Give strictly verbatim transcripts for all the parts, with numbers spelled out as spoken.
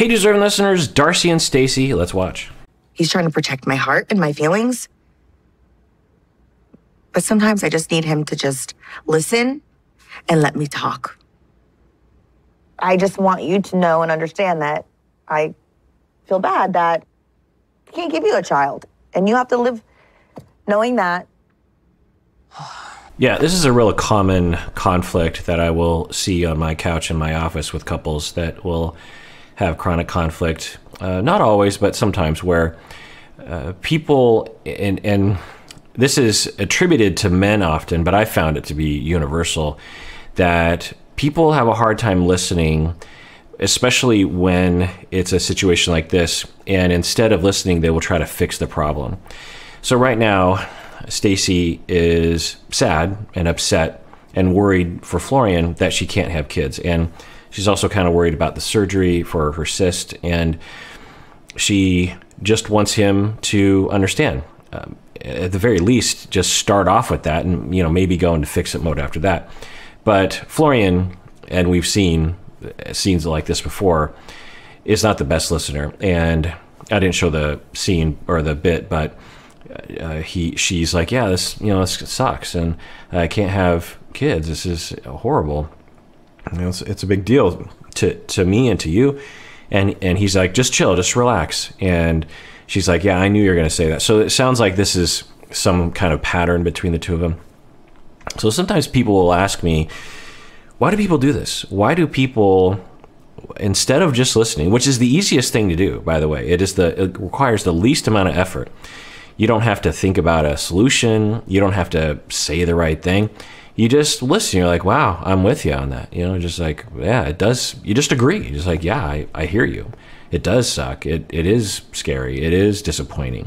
Hey, deserving listeners, Darcey and Stacey, let's watch. He's trying to protect my heart and my feelings. But sometimes I just need him to just listen and let me talk. I just want you to know and understand that I feel bad that I can't give you a child. And you have to live knowing that. Yeah, this is a real common conflict that I will see on my couch in my office with couples that will have chronic conflict. Uh, not always, but sometimes, where uh, people, and, and this is attributed to men often, but I found it to be universal, that people have a hard time listening, especially when it's a situation like this. And instead of listening, they will try to fix the problem. So right now, Stacey is sad and upset and worried for Florian that she can't have kids. And she's also kind of worried about the surgery for her cyst. And she just wants him to understand. Um, at the very least, just start off with that and, you know, maybe go into fix it mode after that. But Florian, and we've seen scenes like this before, is not the best listener. And I didn't show the scene or the bit, but Uh, he, she's like, yeah, this, you know, this sucks, and I can't have kids. This is horrible. You know, it's, it's a big deal to to me and to you. And and he's like, just chill, just relax. And she's like, yeah, I knew you were gonna say that. So it sounds like this is some kind of pattern between the two of them. So sometimes people will ask me, why do people do this? Why do people, instead of just listening, which is the easiest thing to do, by the way, it is the it requires the least amount of effort. You don't have to think about a solution. You don't have to say the right thing. You just listen. You're like, wow, I'm with you on that. You know, just like, yeah, it does. You just agree. You're just like, yeah, I, I hear you. It does suck. It It is scary. It is disappointing.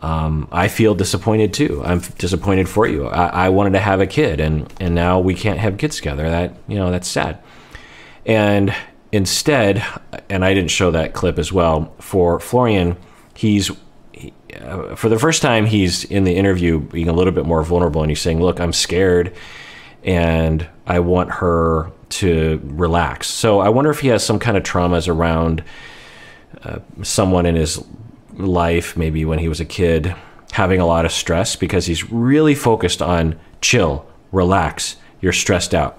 Um, I feel disappointed too. I'm disappointed for you. I, I wanted to have a kid, and, and now we can't have kids together. That, you know, that's sad. And instead, and I didn't show that clip as well, for Florian, he's, Uh, for the first time, he's in the interview being a little bit more vulnerable, and he's saying, look, I'm scared and I want her to relax. So I wonder if he has some kind of traumas around uh, someone in his life, maybe when he was a kid, having a lot of stress, because he's really focused on chill, relax, you're stressed out.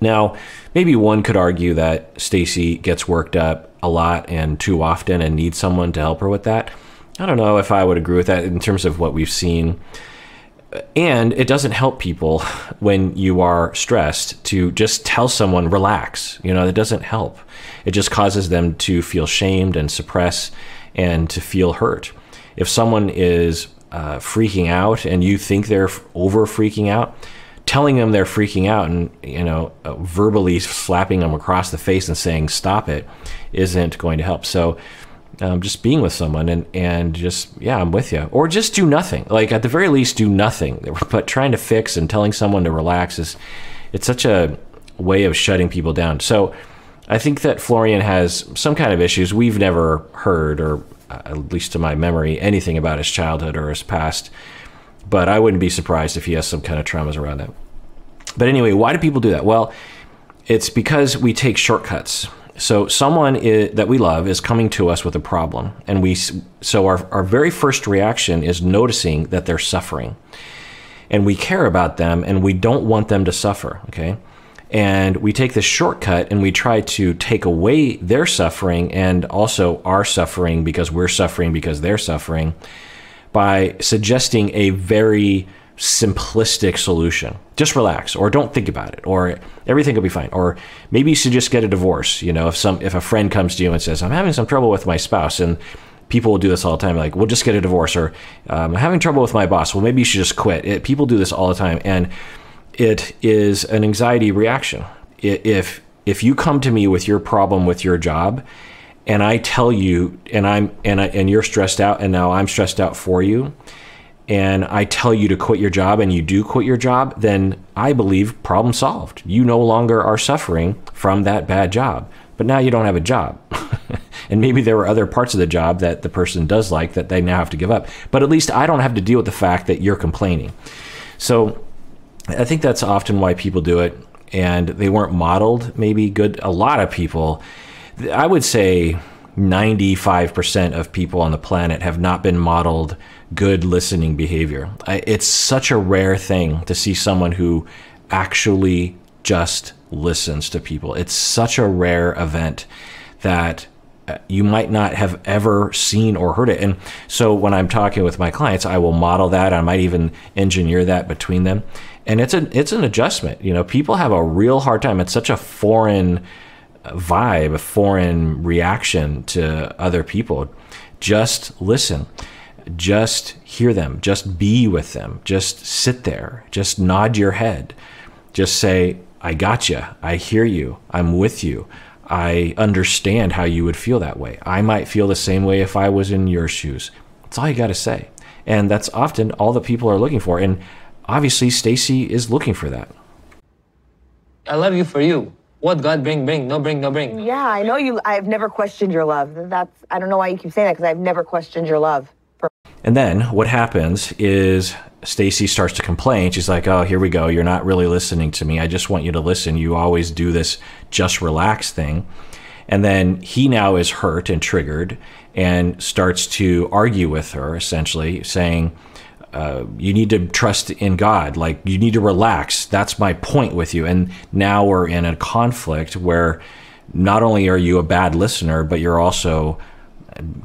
Now, maybe one could argue that Stacey gets worked up a lot and too often and needs someone to help her with that. I don't know if I would agree with that in terms of what we've seen. And it doesn't help people when you are stressed to just tell someone, relax. You know, that doesn't help. It just causes them to feel shamed and suppress and to feel hurt. If someone is uh, freaking out and you think they're over freaking out, telling them they're freaking out and, you know, uh, verbally slapping them across the face and saying, stop it, isn't going to help. So Um, just being with someone and, and just, yeah, I'm with you. Or just do nothing. Like, at the very least, do nothing. But trying to fix and telling someone to relax is, it's such a way of shutting people down. So I think that Florian has some kind of issues. We've never heard, or at least to my memory, anything about his childhood or his past. But I wouldn't be surprised if he has some kind of traumas around that. But anyway, why do people do that? Well, it's because we take shortcuts. So someone is, that we love is coming to us with a problem. And we, so our, our very first reaction is noticing that they're suffering. And we care about them and we don't want them to suffer, okay? And we take this shortcut and we try to take away their suffering and also our suffering, because we're suffering because they're suffering, by suggesting a very simplistic solution. Just relax, or don't think about it, or everything will be fine, or maybe you should just get a divorce. You know, if some if a friend comes to you and says, I'm having some trouble with my spouse, and people will do this all the time, like, we'll just get a divorce, or I'm having trouble with my boss, well, maybe you should just quit. It, people do this all the time, and it is an anxiety reaction. If if you come to me with your problem with your job, and I tell you, and I'm and I, and you're stressed out, and now I'm stressed out for you, and I tell you to quit your job and you do quit your job, then I believe problem solved. You no longer are suffering from that bad job, but now you don't have a job. And maybe there were other parts of the job that the person does like that they now have to give up, but at least I don't have to deal with the fact that you're complaining. So I think that's often why people do it, and they weren't modeled maybe good. A lot of people, I would say ninety-five percent of people on the planet have not been modeled good listening behavior. I, it's such a rare thing to see someone who actually just listens to people. It's such a rare event that you might not have ever seen or heard it. And so when I'm talking with my clients, I will model that. I might even engineer that between them. And it's an, it's an adjustment. You know, people have a real hard time. It's such a foreign vibe, a foreign reaction to other people. Just listen, just hear them, just be with them, just sit there, just nod your head, just say, I gotcha, I hear you, I'm with you. I understand how you would feel that way. I might feel the same way if I was in your shoes. That's all you got to say. And that's often all that people are looking for. And obviously, Stacey is looking for that. I love you for you. What God bring, bring, no bring, no bring. Yeah, I know you. I've never questioned your love. That's, I don't know why you keep saying that, because I've never questioned your love. And then what happens is Stacey starts to complain. She's like, oh, here we go. You're not really listening to me. I just want you to listen. You always do this just relax thing. And then he now is hurt and triggered and starts to argue with her, essentially saying, uh, you need to trust in God. Like, you need to relax. That's my point with you. And now we're in a conflict where not only are you a bad listener, but you're also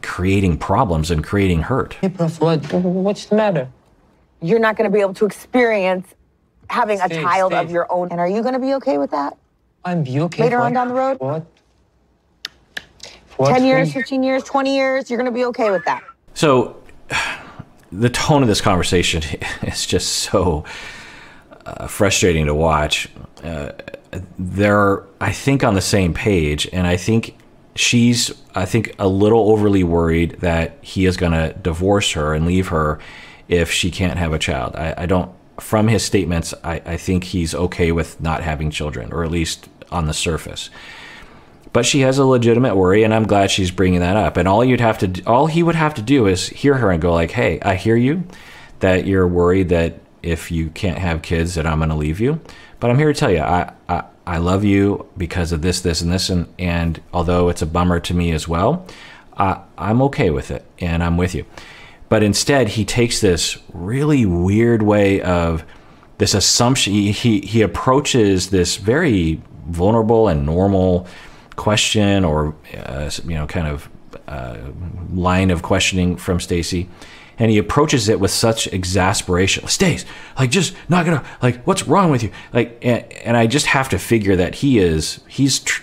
creating problems and creating hurt. Hey, Prof, what, what's the matter? You're not going to be able to experience having stay, a child stay. of your own. And are you going to be okay with that? I'm be okay. Later on down the road? What? Ten years, fifteen years, twenty years, you're going to be okay with that. So the tone of this conversation is just so uh, frustrating to watch. Uh, they're, I think, on the same page, and I think she's, I think, a little overly worried that he is going to divorce her and leave her if she can't have a child. I, I don't, from his statements, I, I think he's okay with not having children, or at least on the surface. But she has a legitimate worry, and I'm glad she's bringing that up. And all you'd have to, all he would have to do is hear her and go like, hey, I hear you, that you're worried that if you can't have kids that I'm going to leave you. But I'm here to tell you, I, I, I love you because of this, this, and this. And, and although it's a bummer to me as well, uh, I'm okay with it, and I'm with you. But instead, he takes this really weird way of this assumption. He, he, he approaches this very vulnerable and normal question, or uh, you know, kind of uh, line of questioning from Stacey, and he approaches it with such exasperation. Stace, like, just knock it off. Like, what's wrong with you? Like, and, and I just have to figure that he is he's tr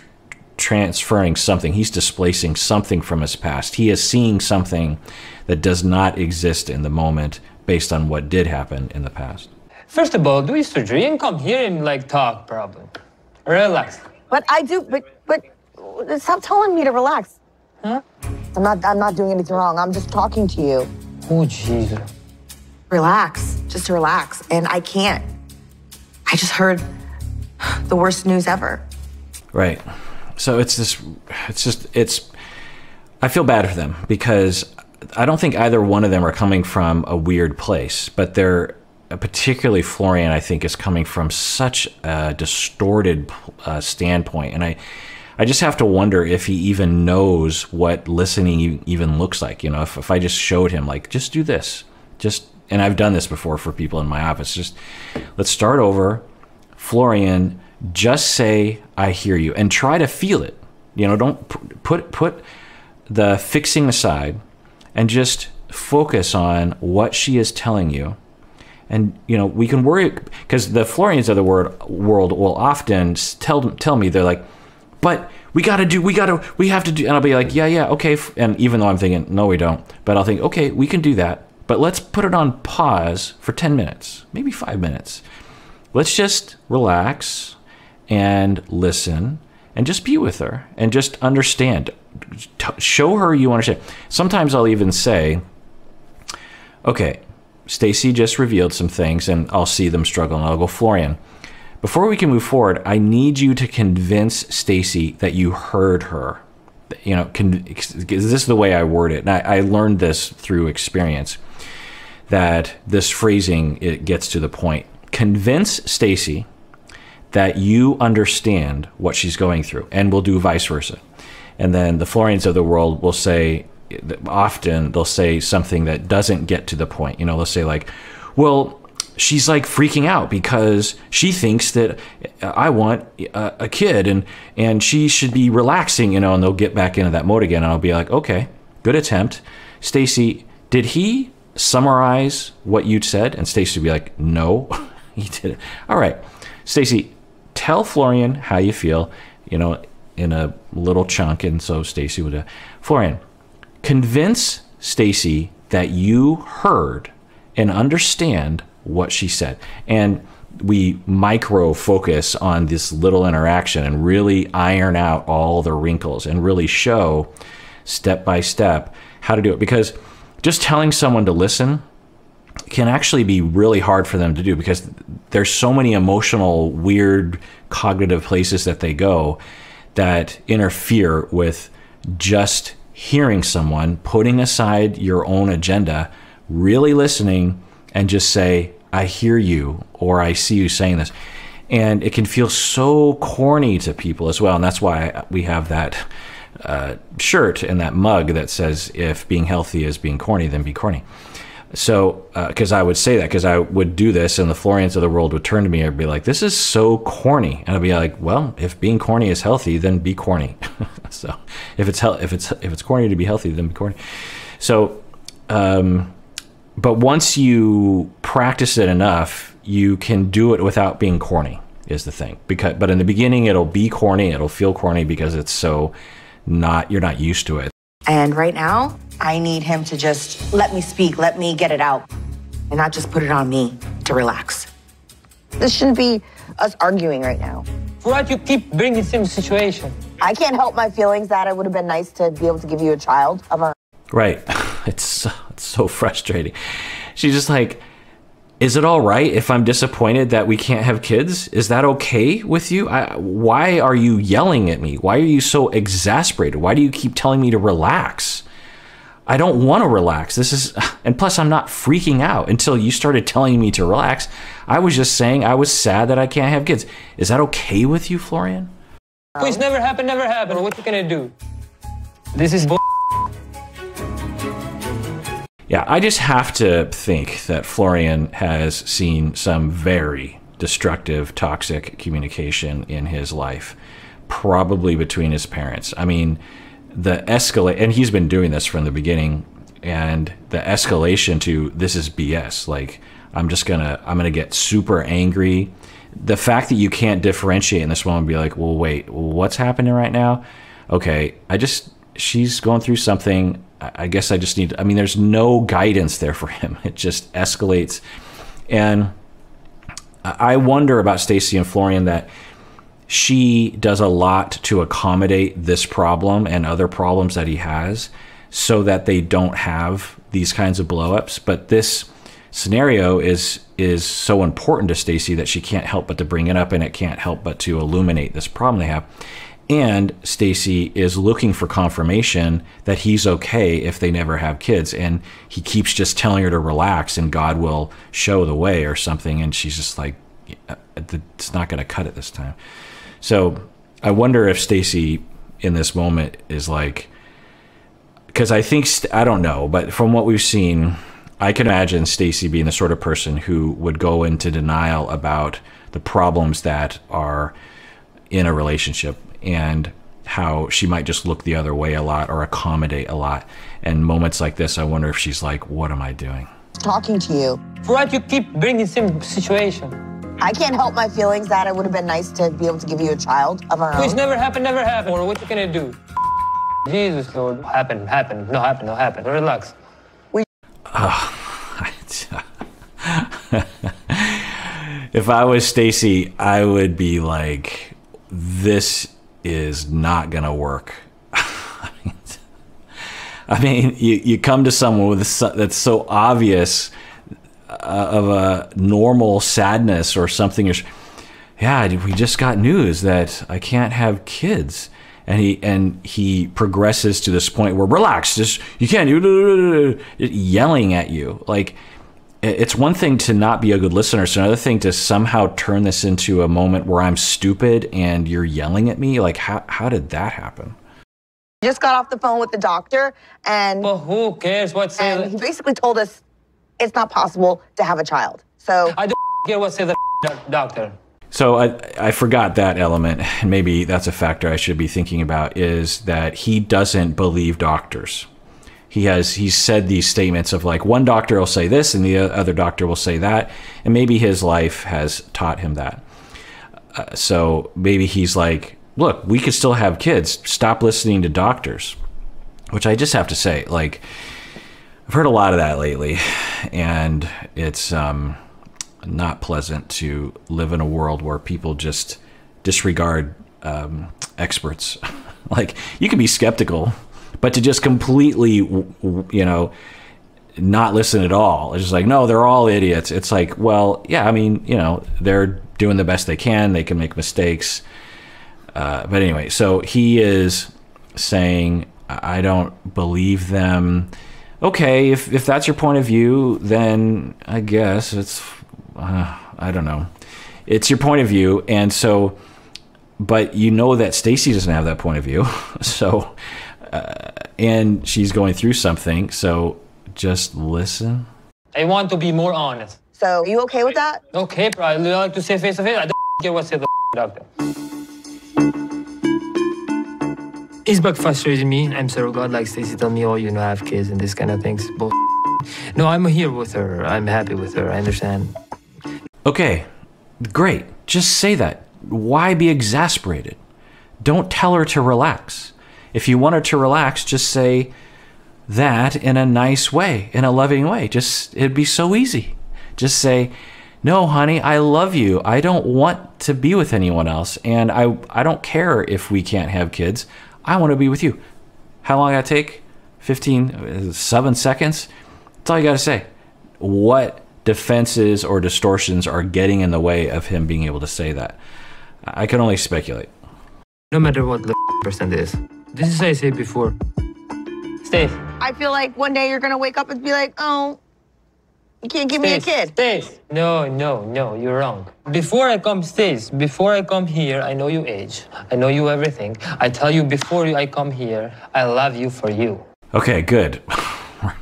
transferring something. He's displacing something from his past. He is seeing something that does not exist in the moment based on what did happen in the past. First of all, do your surgery and come here and like talk, probably. Relax. But I do, but, but stop telling me to relax. Huh? I'm not, I'm not doing anything wrong. I'm just talking to you. Oh, Jesus. Relax, just relax. And I can't. I just heard the worst news ever. Right. So it's this, it's just, it's, I feel bad for them because I don't think either one of them are coming from a weird place, but they're, particularly Florian, I think, is coming from such a distorted uh, standpoint. And I, I just have to wonder if he even knows what listening even looks like. You know, if, if I just showed him, like, just do this, just, and I've done this before for people in my office, just let's start over. Florian, just say, I hear you, and try to feel it. You know, don't put, put the fixing aside, and just focus on what she is telling you. And, you know, we can worry, because the Florians of the word, world will often tell, tell me, they're like, but we got to do, we got to, we have to do, and I'll be like, yeah, yeah, okay. And even though I'm thinking, no, we don't, but I'll think, okay, we can do that, but let's put it on pause for ten minutes, maybe five minutes. Let's just relax and listen and just be with her and just understand. Show her you understand. Sometimes I'll even say, okay, Stacey just revealed some things, and I'll see them struggle, and I'll go, Florian, before we can move forward, I need you to convince Stacey that you heard her. You know, con this is the way I word it, and I, I learned this through experience, that this phrasing, it gets to the point. Convince Stacey that you understand what she's going through, and we'll do vice versa. And then the Florians of the world will say, often they'll say something that doesn't get to the point. You know, they'll say like, well, she's like freaking out because she thinks that I want a, a kid and and she should be relaxing, you know, and they'll get back into that mode again. And I'll be like, okay, good attempt. Stacey, did he summarize what you'd said? And Stacey would be like, no, he didn't. All right, Stacey, tell Florian how you feel, you know, in a little chunk. And so Stacey would, uh, Florian, convince Stacey that you heard and understand what she said. And we micro focus on this little interaction and really iron out all the wrinkles and really show step by step how to do it, because just telling someone to listen can actually be really hard for them to do, because there's so many emotional, weird, cognitive places that they go that interfere with just hearing someone, putting aside your own agenda, really listening, and just say, I hear you, or I see you saying this. And it can feel so corny to people as well. And that's why we have that uh, shirt and that mug that says, if being healthy is being corny, then be corny. So, because uh, I would say that, because I would do this, and the Florians of the world would turn to me and be like, this is so corny. And I'd be like, well, if being corny is healthy, then be corny. So if it's, if, it's, if it's corny to be healthy, then be corny. So, um, but once you practice it enough, you can do it without being corny, is the thing. Because, but in the beginning, it'll be corny. It'll feel corny because it's so not, you're not used to it. And right now, I need him to just let me speak, let me get it out, and not just put it on me to relax. This shouldn't be us arguing right now. What you keep bringing the same situation? I can't help my feelings that it would have been nice to be able to give you a child of our. Right. It's, it's so frustrating. She's just like, is it all right if I'm disappointed that we can't have kids? Is that okay with you? I, why are you yelling at me? Why are you so exasperated? Why do you keep telling me to relax? I don't want to relax. This is, and plus I'm not freaking out until you started telling me to relax. I was just saying I was sad that I can't have kids. Is that okay with you, Florian? Please, never happen, never happen. What can I do? This is bull. Yeah, I just have to think that Florian has seen some very destructive, toxic communication in his life, probably between his parents. I mean, the escalate, and he's been doing this from the beginning, and the escalation to this is B S. Like, I'm just gonna, I'm gonna get super angry. The fact that you can't differentiate in this one would be like, well, wait, what's happening right now? Okay, I just, she's going through something. I guess I just need, I mean, there's no guidance there for him. It just escalates. And I wonder about Stacey and Florian, that she does a lot to accommodate this problem and other problems that he has so that they don't have these kinds of blow-ups. But this scenario is, is so important to Stacey that she can't help but to bring it up, and it can't help but to illuminate this problem they have. And Stacey is looking for confirmation that he's okay if they never have kids. And he keeps just telling her to relax and God will show the way or something. And she's just like, it's not going to cut it this time. So I wonder if Stacey in this moment is like, because I think, I don't know, but from what we've seen, I can imagine Stacey being the sort of person who would go into denial about the problems that are in a relationship, and how she might just look the other way a lot or accommodate a lot. And moments like this, I wonder if she's like, what am I doing? Talking to you. What you keep bringing the same situation? I can't help my feelings that it would have been nice to be able to give you a child of our own. Please, never happen, never happen. Or what you gonna do? Jesus, Lord, happen, happen, no happen, no happen. Relax. We uh, if I was Stacey, I would be like, this is not gonna work. I mean, you, you come to someone with a, that's so obvious uh, of a normal sadness or something. Yeah, we just got news that I can't have kids, and he and he progresses to this point where relax, just you can't, you yelling at you. Like, it's one thing to not be a good listener. It's another thing to somehow turn this into a moment where I'm stupid and you're yelling at me. Like, how, how did that happen? Just got off the phone with the doctor, and well, who cares what say and he basically told us it's not possible to have a child. So I don't care what say the doctor. So I I forgot that element, and maybe that's a factor I should be thinking about, is that he doesn't believe doctors. He has he's said these statements of like one doctor will say this and the other doctor will say that, and maybe his life has taught him that. Uh, so maybe he's like, look, we could still have kids. Stop listening to doctors. Which I just have to say, like, I've heard a lot of that lately, and it's um, not pleasant to live in a world where people just disregard um, experts. Like, you can be skeptical, but to just completely, you know, not listen at all. It's just like, no, they're all idiots. It's like, well, yeah, I mean, you know, they're doing the best they can. They can make mistakes. Uh, but anyway, so he is saying, I don't believe them. Okay, if, if that's your point of view, then I guess it's, uh, I don't know. It's your point of view. And so, but you know that Stacey doesn't have that point of view. So, uh, and she's going through something. So just listen. I want to be more honest. So, are you okay with that? Okay, bro. I like to say face to face. I don't care what say the doctor. It's back frustrating me. I'm so glad, like Stacey told me, oh, you know, I have kids and this kind of things. Bull. No, I'm here with her. I'm happy with her. I understand. Okay, great. Just say that. Why be exasperated? Don't tell her to relax. If you want her to relax, just say that in a nice way, in a loving way. Just, it'd be so easy. Just say, no, honey, I love you. I don't want to be with anyone else. And I, I don't care if we can't have kids. I want to be with you. How long I take? fifteen, seven seconds? That's all you got to say. What defenses or distortions are getting in the way of him being able to say that? I can only speculate. No matter what the person is, this is what I said before. Stacey. I feel like one day you're going to wake up and be like, oh, you can't give Stacey, me a kid. Stacey. No, no, no, you're wrong. Before I come, Stacey, before I come here, I know your age. I know you everything. I tell you before I come here, I love you for you. Okay, good.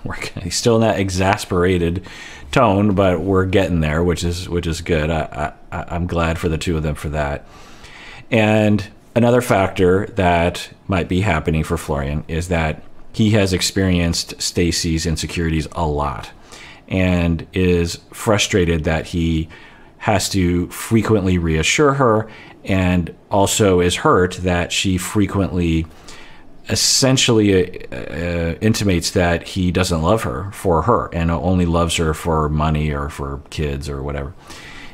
We're he's still in that exasperated tone, but we're getting there, which is which is good. I, I, I'm glad for the two of them for that. And another factor that might be happening for Florian is that he has experienced Stacey's insecurities a lot, and is frustrated that he has to frequently reassure her, and also is hurt that she frequently essentially uh, uh, intimates that he doesn't love her for her and only loves her for money or for kids or whatever.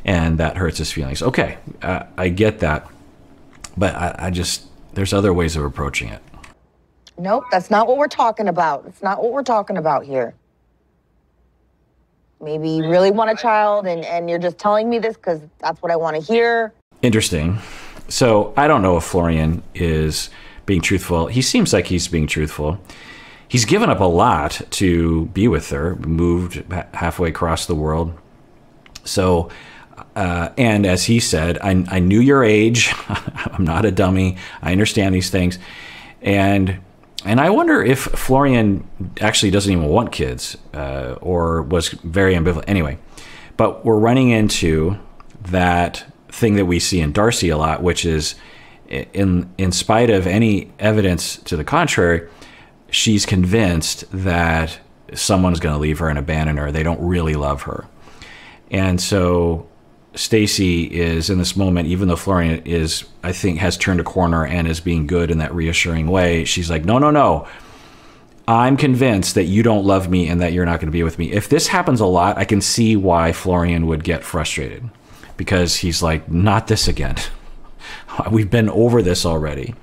And that hurts his feelings. Okay, uh, I get that, but I, I just, there's other ways of approaching it. Nope, that's not what we're talking about. It's not what we're talking about here. Maybe you really want a child, and, and you're just telling me this because that's what I want to hear. Interesting. So I don't know if Florian is being truthful. He seems like he's being truthful. He's given up a lot to be with her, moved halfway across the world. So, uh, and as he said, I, I knew your age. I'm not a dummy. I understand these things. And... And I wonder if Florian actually doesn't even want kids uh, or was very ambivalent. Anyway, but we're running into that thing that we see in Darcey a lot, which is in, in spite of any evidence to the contrary, she's convinced that someone's going to leave her and abandon her. They don't really love her. And so Stacey is in this moment, even though Florian is, I think, has turned a corner and is being good in that reassuring way. She's like, no, no, no. I'm convinced that you don't love me and that you're not going to be with me. If this happens a lot, I can see why Florian would get frustrated, because he's like, not this again. We've been over this already.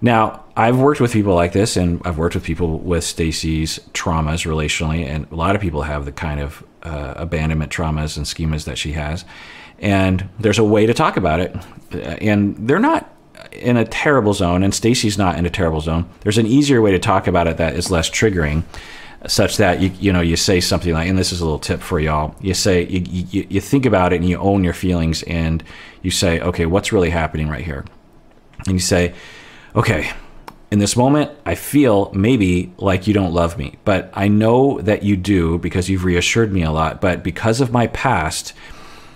Now, I've worked with people like this, and I've worked with people with Stacey's traumas relationally, and a lot of people have the kind of Uh, abandonment traumas and schemas that she has, and there's a way to talk about it, and they're not in a terrible zone, and Stacey's not in a terrible zone. There's an easier way to talk about it that is less triggering, such that you you know you say something like, and this is a little tip for y'all, you say you, you, you think about it and you own your feelings, and you say, okay, what's really happening right here? And you say, okay, In this moment, I feel maybe like you don't love me, but I know that you do because you've reassured me a lot. But because of my past,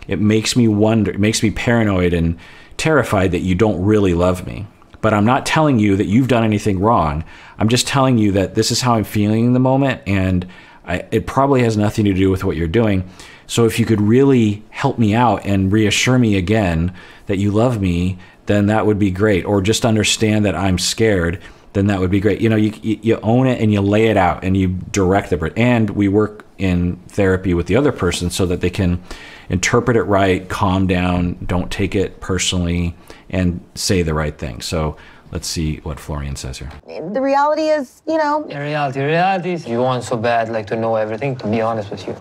it makes me wonder, it makes me paranoid and terrified that you don't really love me. But I'm not telling you that you've done anything wrong. I'm just telling you that this is how I'm feeling in the moment, and I, it probably has nothing to do with what you're doing. So if you could really help me out and reassure me again that you love me, then that would be great. Or just understand that I'm scared, then that would be great. You know, you, you own it and you lay it out and you direct the person. And we work in therapy with the other person so that they can interpret it right, calm down, don't take it personally, and say the right thing. So let's see what Florian says here. The reality is, you know. The reality, the reality is you want so bad, like, to know everything, to be honest with you.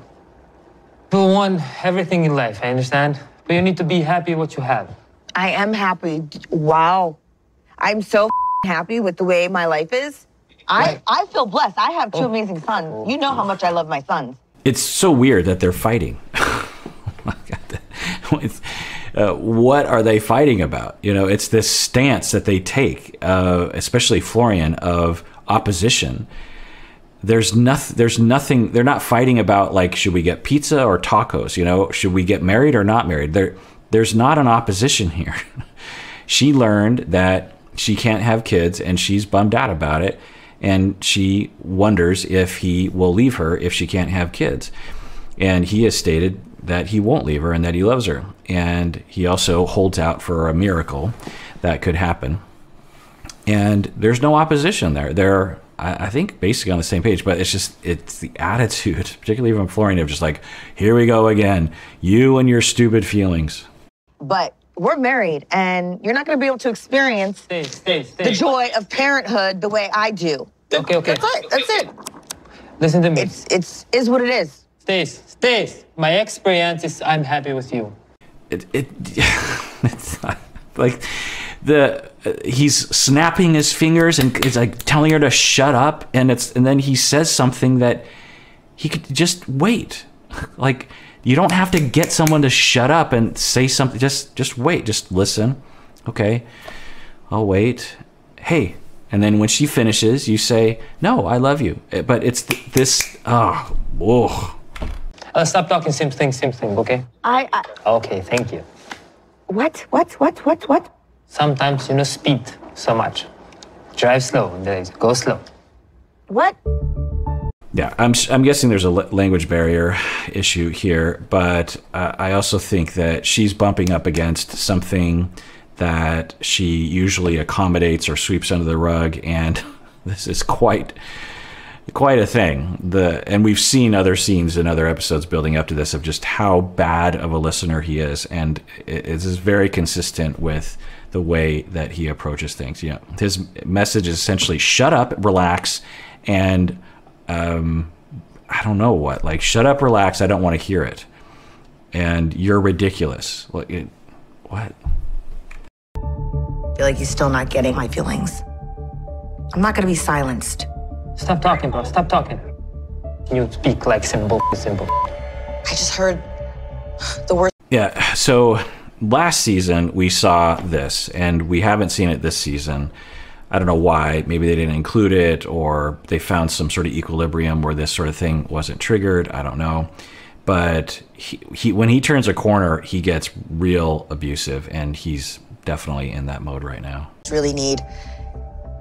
You want everything in life, I understand. But you need to be happy with what you have. I am happy. Wow. I'm so happy with the way my life is. I, I feel blessed. I have two oh. amazing sons. You know how much I love my sons. It's so weird that they're fighting. Oh my God. Uh, what are they fighting about? You know, it's this stance that they take, uh, especially Florian, of opposition. There's nothing, there's nothing, they're not fighting about, like, should we get pizza or tacos? You know, should we get married or not married? They're, There's not an opposition here. She learned that she can't have kids and she's bummed out about it. And she wonders if he will leave her if she can't have kids. And he has stated that he won't leave her and that he loves her. And he also holds out for a miracle that could happen. And there's no opposition there. They're, I think, basically on the same page, but it's just, it's the attitude, particularly from Florian, of just like, here we go again, you and your stupid feelings. But we're married, and you're not going to be able to experience stay, stay, stay. the joy of parenthood the way I do. Okay, okay. That's it. That's it. Listen to me. It's, it's is what it is. Stace, Stace, my experience is I'm happy with you. It, it, it's not, like, the, uh, he's snapping his fingers and it's like telling her to shut up. And it's, and then he says something that he could just wait. Like, you don't have to get someone to shut up and say something. Just, just wait, just listen. Okay, I'll wait. Hey. And then when she finishes, you say, no, I love you. But it's th this, oh, whoa. Uh, stop talking, same thing, same thing, okay? I, I. Okay, thank you. What, what, what, what, what? Sometimes, you know, speed so much. Drive slow, go slow. What? Yeah, I'm, I'm guessing there's a language barrier issue here, but uh, I also think that she's bumping up against something that she usually accommodates or sweeps under the rug, and this is quite, quite a thing. The, and we've seen other scenes in other episodes building up to this of just how bad of a listener he is, and it, it is very consistent with the way that he approaches things. You know, his message is essentially shut up, relax, and um, I don't know what. Like, shut up, relax. I don't want to hear it. And you're ridiculous. What? It, what? I feel like he's still not getting my feelings. I'm not going to be silenced. Stop talking, bro. Stop talking. You speak like simple, simple. I just heard the word. Yeah. So. Last season, we saw this, and we haven't seen it this season. I don't know why. Maybe they didn't include it, or they found some sort of equilibrium where this sort of thing wasn't triggered. I don't know. But he, he, when he turns a corner, he gets real abusive, and he's definitely in that mode right now. I really need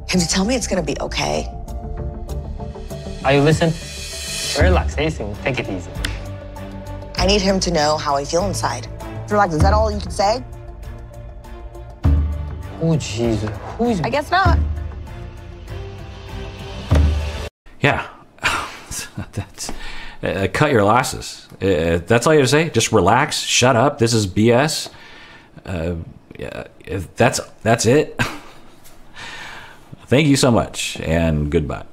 him to tell me it's going to be okay. Are you listening? Relax, take it easy. I need him to know how I feel inside. Relax. Is that all you can say? Oh, Jesus. Who's... I guess not. Yeah. That's, uh, cut your losses. Uh, that's all you have to say? Just relax, shut up, this is B S. Uh, yeah, if that's, that's it. Thank you so much, and goodbye.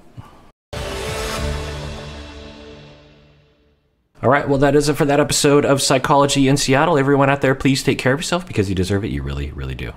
All right, well, that is it for that episode of Psychology in Seattle. Everyone out there, please take care of yourself because you deserve it. You really, really do.